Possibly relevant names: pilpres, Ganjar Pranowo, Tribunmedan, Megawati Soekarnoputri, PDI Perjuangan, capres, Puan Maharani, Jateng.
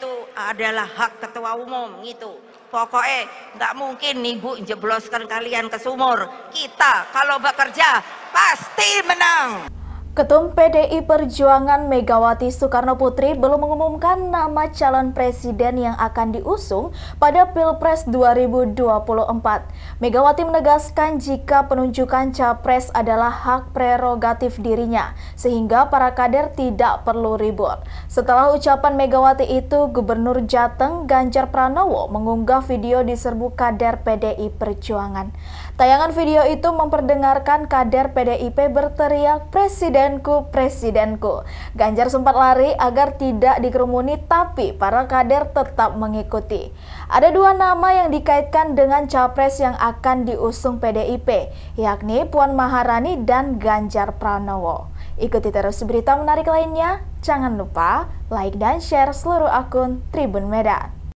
itu adalah hak ketua umum gitu. Pokoknya nggak mungkin ibu jebloskan kalian ke sumur. Kita kalau bekerja pasti menang. Ketum PDI Perjuangan Megawati Soekarnoputri belum mengumumkan nama calon presiden yang akan diusung pada Pilpres 2024. Megawati menegaskan jika penunjukan capres adalah hak prerogatif dirinya, sehingga para kader tidak perlu ribut. Setelah ucapan Megawati itu, Gubernur Jateng Ganjar Pranowo mengunggah video di serbu kader PDI Perjuangan. Tayangan video itu memperdengarkan kader PDIP berteriak, "Presiden Presidenku, Presidenku." Ganjar sempat lari agar tidak dikerumuni, tapi para kader tetap mengikuti. Ada dua nama yang dikaitkan dengan capres yang akan diusung PDIP, yakni Puan Maharani dan Ganjar Pranowo. Ikuti terus berita menarik lainnya. Jangan lupa like dan share seluruh akun Tribun Medan.